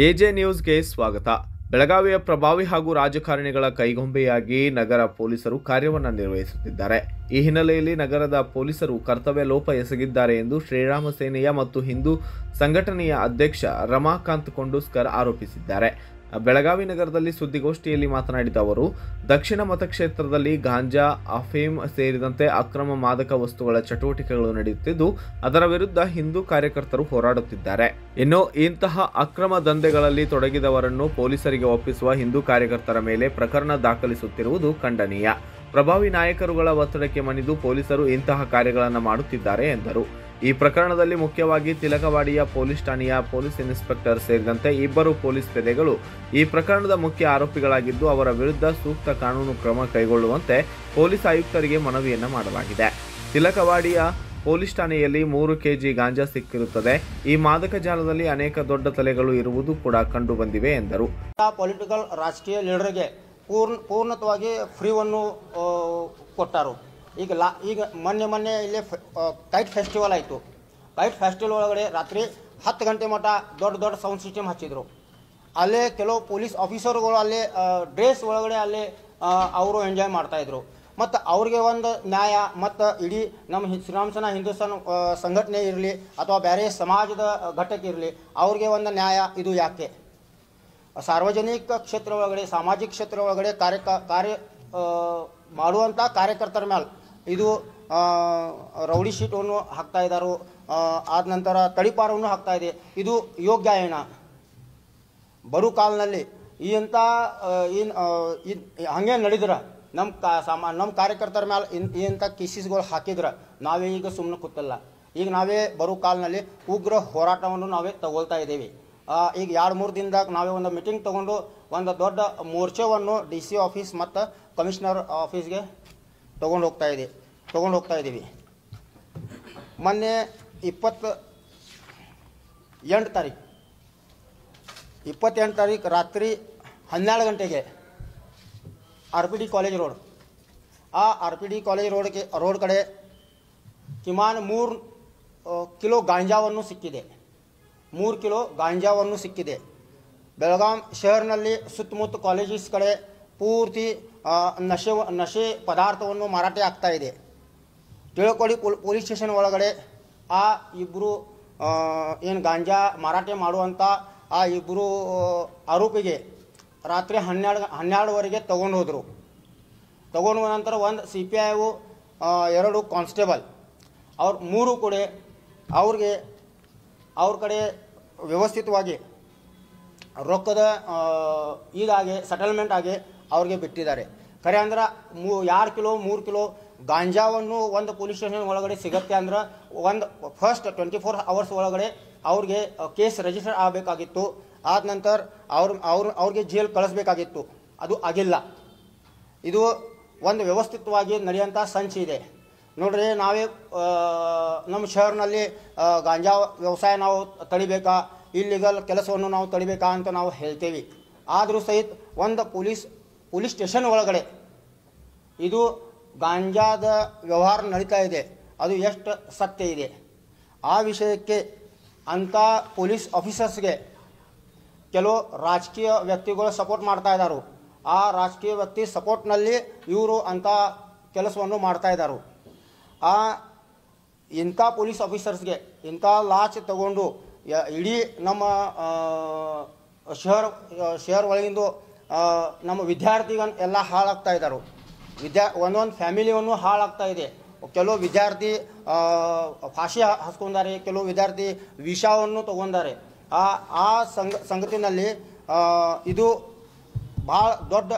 AJ news के स्वागत। ಬೆಳಗಾವಿಯ ಪ್ರಭಾವಿ ಹಾಗೂ ರಾಜಕಾರಣಿಗಳ ಕೈಗೊಂಬೆಯಾಗಿ ನಗರ ಪೊಲೀಸರು ಕಾರ್ಯವನ್ನು ನಿರ್ವಹಿಸುತ್ತಿದ್ದಾರೆ। ಈ ಹಿನ್ನೆಲೆಯಲ್ಲಿ ನಗರದ ಪೊಲೀಸರು ಕರ್ತವ್ಯ ಲೋಪ ಎಸಗಿದ್ದಾರೆ ಎಂದು ಶ್ರೀರಾಮ ಸೇನಿಯ ಮತ್ತು ಹಿಂದೂ ಸಂಘಟನೆಯ ಅಧ್ಯಕ್ಷ ರಮಾಕಾಂತ್ ಕೋಂಡುಸ್ಕರ್ ಆರೋಪಿಸಿದ್ದಾರೆ। ಬೆಳಗಾವಿ ನಗರದಲ್ಲಿ ಸುದ್ದಿಗೋಷ್ಠಿಯಲ್ಲಿ ಮಾತನಾಡಿದ ಅವರು, ದಕ್ಷಿಣ ಮತಕ್ಷೇತ್ರದಲ್ಲಿ ಗಾಂಜಾ, ಅಫೀಮ್ ಸೇರಿದಂತೆ ಅಕ್ರಮ ಮಾದಕ ವಸ್ತುಗಳ ಚಟುವಟಿಕೆಗಳು ನಡೆಯುತ್ತಿದ್ದು, ಅದರ ವಿರುದ್ಧ ಹಿಂದೂ ಕಾರ್ಯಕರ್ತರು ಹೋರಾಡುತ್ತಿದ್ದಾರೆ. ಇನ್ನು ಇಂತಹ ಅಕ್ರಮ ದಂಧೆಗಳಲ್ಲಿ ತೊಡಗಿದವರನ್ನು ಪೊಲೀಸರಿಗೆ ಒಪ್ಪಿಸುವ ಹಿಂದೂ ಕಾರ್ಯಕರ್ತರ ಮೇಲೆ ಪ್ರಕರಣ ದಾಖಲಿಸುತ್ತಿರುವುದು ಖಂಡನೀಯ. ಪ್ರಭಾವಿ ನಾಯಕರುಗಳ ಒತ್ತಡಕ್ಕೆ ಮಣಿದು ಪೊಲೀಸರು ಇಂತಹ ಕಾರ್ಯಗಳನ್ನು ಮಾಡುತ್ತಿದ್ದಾರೆ ಎಂದರು. ಈ ಪ್ರಕರಣದಲ್ಲಿ ಮುಖ್ಯವಾಗಿ ತಿಲಕವಾಡಿಯ ಪೊಲೀಸ್ ಠಾಣೆಯ ಪೊಲೀಸ್ ಇನ್ಸ್ಪೆಕ್ಟರ್ ಸೇರಿದಂತೆ ಇಬ್ಬರು ಪೊಲೀಸ್ ಪೇದೆಗಳು ಈ ಪ್ರಕರಣದ ಮುಖ್ಯ ಆರೋಪಿಗಳಾಗಿದ್ದು, ಅವರ ವಿರುದ್ಧ ಸೂಕ್ತ ಕಾನೂನು ಕ್ರಮ ಕೈಗೊಳ್ಳುವಂತೆ ಪೊಲೀಸ್ ಆಯುಕ್ತರಿಗೆ ಮನವಿಯನ್ನು ಮಾಡಲಾಗಿದೆ. ತಿಲಕವಾಡಿಯ ಪೊಲೀಸ್ ಠಾಣೆಯಲ್ಲಿ 3 kg ಗಾಂಜಾ ಸಿಕ್ಕಿರುತ್ತದೆ. ಈ ಮಾದಕ ಜಾಲದಲ್ಲಿ ಅನೇಕ ದೊಡ್ಡ ತಲೆಗಳು ಇರುವುದು ಕೂಡ ಕಂಡು ಬಂದಿವೆ ಎಂದರು. ಪೊಲಿಟಿಕಲ್ ರಾಜಕೀಯ ಲೀಡರ್ಗೆ ಪೂರ್ಣತವಾಗಿ ಫ್ರೀವನ್ನು ಕೊಟ್ಟರು. ಈಗ ಮೊನ್ನೆ ಇಲ್ಲಿ ಕೈಟ್ ಫೆಸ್ಟಿವಲ್ ಆಯಿತು. ಕೈಟ್ ಫೆಸ್ಟಿವಲ್ ಒಳಗಡೆ ರಾತ್ರಿ 10 ಗಂಟೆ ಮಟ್ಟ ದೊಡ್ಡ ಸೌಂಡ್ ಸಿಸ್ಟಮ್ ಹಚ್ಚಿದ್ರು. ಅಲ್ಲೇ ಕೆಲವು ಪೊಲೀಸ್ ಆಫೀಸರ್ಗಳು ಅಲ್ಲೇ ಡ್ರೆಸ್ ಒಳಗಡೆ ಅಲ್ಲೇ ಅವರು ಎಂಜಾಯ್ ಮಾಡ್ತಾಯಿದ್ರು. ಮತ್ತು ಅವ್ರಿಗೆ ಒಂದು ನ್ಯಾಯ, ಮತ್ತು ಇಡೀ ನಮ್ಮ ಶ್ರೀರಾಮಸೇನ ಹಿಂದೂಸ್ತಾನ ಸಂಘಟನೆ ಇರಲಿ ಅಥವಾ ಬೇರೆ ಸಮಾಜದ ಘಟಕ ಇರಲಿ, ಅವ್ರಿಗೆ ಒಂದು ನ್ಯಾಯ. ಇದು ಯಾಕೆ ಸಾರ್ವಜನಿಕ ಕ್ಷೇತ್ರ ಒಳಗಡೆ, ಸಾಮಾಜಿಕ ಕ್ಷೇತ್ರ ಒಳಗಡೆ ಕಾರ್ಯ ಮಾಡುವಂಥ ಕಾರ್ಯಕರ್ತರ ಮೇಲೆ ಇದು ರೌಡಿ ಶೀಟವನ್ನು ಹಾಕ್ತಾ ಇದ್ದಾರೆ, ಆದ ನಂತರ ತಡಿಪಾರವನ್ನು ಹಾಕ್ತಾ ಇದೆ. ಇದು ಯೋಗ್ಯ ಏನ? ಬರು ಕಾಲದಲ್ಲಿ ಈ ಅಂಥ ಹಾಗೆ ನಡೆದ್ರೆ ನಮ್ಮ ಕಾರ್ಯಕರ್ತರ ಮೇಲೆ ಈ ಅಂಥ ಕೇಸಸ್ಗಳು ಹಾಕಿದ್ರೆ ನಾವೇ ಈಗ ಸುಮ್ಮನೆ ಕೂತಲ್ಲ. ಈಗ ನಾವೇ ಬರು ಕಾಲದಲ್ಲಿ ಉಗ್ರ ಹೋರಾಟವನ್ನು ನಾವೇ ತಗೊಳ್ತಾ ಇದ್ದೀವಿ. ಈಗ 2-3 ದಿನದಾಗ ನಾವೇ ಒಂದು ಮೀಟಿಂಗ್ ತೊಗೊಂಡು ಒಂದು ದೊಡ್ಡ ಮೋರ್ಚೆವನ್ನು DC ಆಫೀಸ್ ಮತ್ತು ಕಮಿಷನರ್ ಆಫೀಸ್ಗೆ ತೊಗೊಂಡು ಹೋಗ್ತಾ ಇದ್ದೀವಿ. ಮೊನ್ನೆ 28 ತಾರೀಕು ರಾತ್ರಿ 12 ಗಂಟೆಗೆ R P D college road ಕಡೆ ಸುಮಾರು 3 ಕಿಲೋ ಗಾಂಜಾವನ್ನು ಸಿಕ್ಕಿದೆ. 3 ಕಿಲೋ ಗಾಂಜಾವನ್ನು ಸಿಕ್ಕಿದೆ. ಬೆಳಗಾಂ ಶಹರ್ನಲ್ಲಿ ಸುತ್ತಮುತ್ತ ಕಾಲೇಜಸ್ ಕಡೆ ಪೂರ್ತಿ ನಶೆ ಪದಾರ್ಥವನ್ನು ಮಾರಾಟ ಆಗ್ತಾ ಇದೆ. ತಿಳಕೋಡಿ ಪೊಲೀಸ್ ಸ್ಟೇಷನ್ ಒಳಗಡೆ ಆ ಇಬ್ಬರು ಏನು ಗಾಂಜಾ ಮಾರಾಟ ಮಾಡುವಂಥ ಆ ಇಬ್ಬರು ಆರೋಪಿಗೆ ರಾತ್ರಿ 12 ಗಂಟೆವರೆಗೆ ತೊಗೊಂಡು ಹೋದರು. ತೊಗೊಂಡು ಹೋದ ನಂತರ 1 CPI, 2 ಕಾನ್ಸ್ಟೇಬಲ್ ಅವ್ರು 3 ಕೂಡ ಅವ್ರಿಗೆ ಅವ್ರ ಕಡೆ ವ್ಯವಸ್ಥಿತವಾಗಿ ರೊಕ್ಕದ ಇದಾಗಿ ಸೆಟಲ್ಮೆಂಟ್ ಆಗಿ ಅವ್ರಿಗೆ ಬಿಟ್ಟಿದ್ದಾರೆ. ಖರೆ ಅಂದ್ರೆ 2 ಕಿಲೋ 3 ಕಿಲೋ ಗಾಂಜಾವನ್ನು ಒಂದು ಪೊಲೀಸ್ ಸ್ಟೇಷನ್ ಒಳಗಡೆ ಸಿಗುತ್ತೆ ಅಂದ್ರೆ ಒಂದು ಫಸ್ಟ್ 24 hours ಒಳಗಡೆ ಅವ್ರಿಗೆ ಕೇಸ್ ರಿಜಿಸ್ಟರ್ ಆಗಬೇಕಾಗಿತ್ತು. ಆದ ನಂತರ ಅವ್ರಿಗೆ ಜೈಲ್ ಕಳಿಸ್ಬೇಕಾಗಿತ್ತು. ಅದು ಆಗಿಲ್ಲ. ಇದು ಒಂದು ವ್ಯವಸ್ಥಿತವಾಗಿ ನಡೆಯುವಂಥ ಸಂಚು ಇದೆ ನೋಡ್ರಿ. ನಾವೇ ನಮ್ಮ ಶಹರ್ನಲ್ಲಿ ಗಾಂಜಾ ವ್ಯವಸಾಯ ನಾವು ತಡಿಬೇಕಾ, ಇಲ್ಲಿಗಲ್ ಕೆಲಸವನ್ನು ನಾವು ತಡಿಬೇಕಾ ಅಂತ ನಾವು ಹೇಳ್ತೀವಿ. ಆದರೂ ಸಹಿತ ಒಂದು ಪೊಲೀಸ್ ಸ್ಟೇಷನ್ ಒಳಗಡೆ ಇದು ಗಾಂಜಾದ ವ್ಯವಹಾರ ನಡೀತಾ ಇದೆ. ಅದು ಎಷ್ಟು ಸತ್ಯ ಇದೆ ಆ ವಿಷಯಕ್ಕೆ ಅಂಥ ಪೊಲೀಸ್ ಆಫೀಸರ್ಸ್ಗೆ ಕೆಲವು ರಾಜಕೀಯ ವ್ಯಕ್ತಿಗಳು ಸಪೋರ್ಟ್ ಮಾಡ್ತಾ ಇದ್ದಾರೆ. ಆ ರಾಜಕೀಯ ವ್ಯಕ್ತಿ ಸಪೋರ್ಟ್ನಲ್ಲಿ ಇವರು ಅಂಥ ಕೆಲಸವನ್ನು ಮಾಡ್ತಾ ಇದ್ದಾರೆ. ಆ ಇಂಥ ಪೊಲೀಸ್ ಆಫೀಸರ್ಸ್ಗೆ ಇಂಥ ಲಾಚ್ ತಗೊಂಡು ಇಡೀ ನಮ್ಮ ಶಹರ್ ಒಳಗಿಂದು ನಮ್ಮ ವಿದ್ಯಾರ್ಥಿಗಳು ಎಲ್ಲ ಹಾಳಾಗ್ತಾ ಇದ್ದಾರೆ. ಒಂದೊಂದು ಫ್ಯಾಮಿಲಿಯನ್ನು ಹಾಳಾಗ್ತಾ ಇದೆ. ಕೆಲವು ವಿದ್ಯಾರ್ಥಿ ಫಾಶಿ ಹಾಸ್ಕೊಂಡಾರೆ, ಕೆಲವು ವಿದ್ಯಾರ್ಥಿ ವಿಷವನ್ನು ತೊಗೊಂಡಾರೆ. ಆ ಸಂಗತಿನಲ್ಲಿ ಇದು ಭಾಳ ದೊಡ್ಡ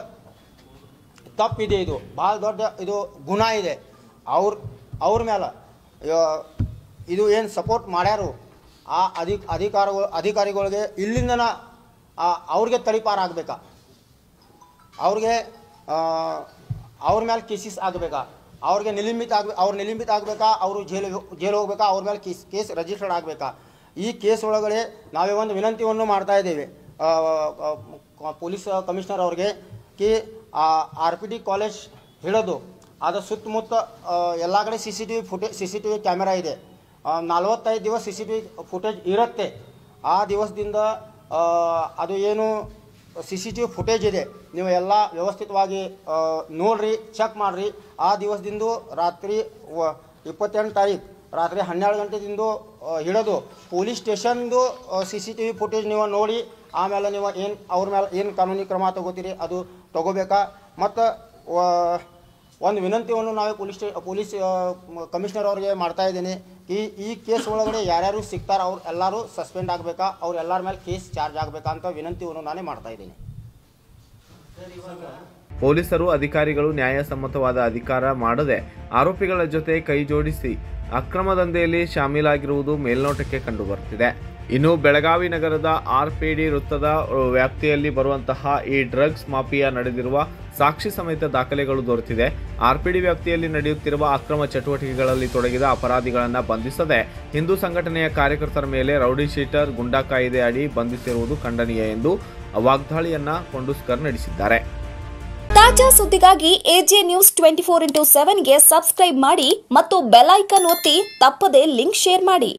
ತಪ್ಪಿದೆ. ಇದು ಭಾಳ ದೊಡ್ಡ ಇದು ಗುಣ ಇದೆ. ಅವ್ರ ಮೇಲೆ ಇದು ಏನು ಸಪೋರ್ಟ್ ಮಾಡ್ಯಾರು ಆ ಅಧಿಕಾರಿಗಳಿಗೆ ಇಲ್ಲಿಂದನ ಅವ್ರಿಗೆ ತಡಿಪಾರ ಆಗಬೇಕಾ, ಅವ್ರ ಮೇಲೆ ಕೇಸಸ್ ಆಗಬೇಕಾ, ಅವ್ರು ನಿಲಂಬಿತ ಆಗಬೇಕಾ, ಅವರು ಜೈಲು ಹೋಗ್ಬೇಕಾ, ಅವ್ರ ಮೇಲೆ ಕೇಸ್ ರಿಜಿಸ್ಟರ್ಡ್ ಆಗಬೇಕಾ? ಈ ಕೇಸ್ ಒಳಗಡೆ ನಾವೇ ಒಂದು ವಿನಂತಿಯನ್ನು ಮಾಡ್ತಾ ಇದ್ದೇವೆ ಪೊಲೀಸ್ ಕಮಿಷನರ್ ಅವ್ರಿಗೆ, ಕಿ RPD ಕಾಲೇಜ್ ಹಿಡಿದು ಅದರ ಸುತ್ತಮುತ್ತ ಎಲ್ಲ ಕಡೆ ಸಿಸಿಟಿವಿ ಫುಟೇಜ್ ಸಿಸಿಟಿವಿ ಕ್ಯಾಮೆರಾ ಇದೆ 45 ದಿವಸ ಸಿಸಿಟಿವಿ ಫುಟೇಜ್ ಇರುತ್ತೆ ಆ ದಿವಸದಿಂದ ಅದು ಏನು ಸಿಸಿಟಿವಿ ಫುಟೇಜ್ ಇದೆ ನೀವು ಎಲ್ಲ ವ್ಯವಸ್ಥಿತವಾಗಿ ನೋಡ್ರಿ ಚೆಕ್ ಮಾಡ್ರಿ ಆ ದಿವಸದಿಂದ ರಾತ್ರಿ 28 ತಾರೀಖು ರಾತ್ರಿ 12 ಗಂಟೆದಿಂದ ಹಿಡಿದು ಪೊಲೀಸ್ ಸ್ಟೇಷನ್ ದು ಸಿಸಿಟಿವಿ ಫುಟೇಜ್ ನೀವು ನೋಡಿ ಆಮೇಲೆ ನೀವು ಏನು ಅವರ ಮೇಲೆ ಏನು ಕಾನೂನಿ ಕ್ರಮ ತಗೋತೀರಿ ಅದು ತಗೋಬೇಕಾ ಮತ್ತೆ ಒಂದು ವಿನಂತಿಯನ್ನು ನಾವು ಪೊಲೀಸ್ ಕಮಿಷನರ್ ಅವರಿಗೆ ಮಾಡ್ತಾ ಇದ್ದೀನಿ कि ई केस ಒಳಗಡೆ ಯಾರು ಸಿಕ್ತಾರ ಅವರು ಎಲ್ಲರೂ ಸಸ್ಪೆಂಡ್ ಆಗಬೇಕಾ ಅವರು ಎಲ್ಲರ ಮೇಲೆ ಕೇಸ್ ಚಾರ್ಜ್ ಆಗಬೇಕಾ ಅಂತ ವಿನಂತಿಯನ್ನು ನಾನು ಮಾಡ್ತಾ ಇದ್ದೀನಿ ಪೊಲೀಸರು ಅಧಿಕಾರಿಗಳು ನ್ಯಾಯಸಮ್ಮತವಾದ ಅಧಿಕಾರ ಮಾಡದೆ ಆರೋಪಿಗಳ ಜೊತೆ ಕೈ ಜೋಡಿಸಿ ಅಕ್ರಮ ದಂಧೆಯಲ್ಲಿ ಶಾಮೀಲಾಗಿರುವುದು ಮೇಲ್ನೋಟಕ್ಕೆ ಕಂಡು ಬರ್ತಿದೆ ಇನ್ನು ಬೆಳಗಾವಿ ನಗರದ ಆರ್ಪಿಡಿ ವೃತ್ತದ ವ್ಯಾಪ್ತಿಯಲ್ಲಿ ಬರುವಂತಹ ಈ ಡ್ರಗ್ಸ್ ಮಾಫಿಯಾ ನಡೆದಿರುವ ಸಾಕ್ಷಿ ಸಮೇತ ದಾಖಲೆಗಳು ದೊರೆತಿದೆ ಆರ್ಪಿಡಿ ವ್ಯಾಪ್ತಿಯಲ್ಲಿ ನಡೆಯುತ್ತಿರುವ ಅಕ್ರಮ ಚಟುವಟಿಕೆಗಳಲ್ಲಿ ತೊಡಗಿದ ಅಪರಾಧಿಗಳನ್ನು ಬಂಧಿಸದೆ ಹಿಂದೂ ಸಂಘಟನೆಯ ಕಾರ್ಯಕರ್ತರ ಮೇಲೆ ರೌಡಿ ಶೀಟರ್ ಗುಂಡಾ ಕಾಯ್ದೆ ಅಡಿ ಬಂಧಿಸಿರುವುದು ಖಂಡನೀಯ ಎಂದು ವಾಗ್ದಾಳಿಯನ್ನ ಕೋಂಡುಸ್ಕರ್ ನಡೆಸಿದ್ದಾರೆ ತಾಜಾ ಸುದ್ದಿಗಾಗಿ ಎಜೆ ನ್ಯೂಸ್ 24x7 ಗೆ ಸಬ್ಸ್ಕ್ರೈಬ್ ಮಾಡಿ ಮತ್ತು ಬೆಲ್ ಐಕಾನ್ ಒತ್ತಿ ತಪ್ಪದೆ ಲಿಂಕ್ ಶೇರ್ ಮಾಡಿ।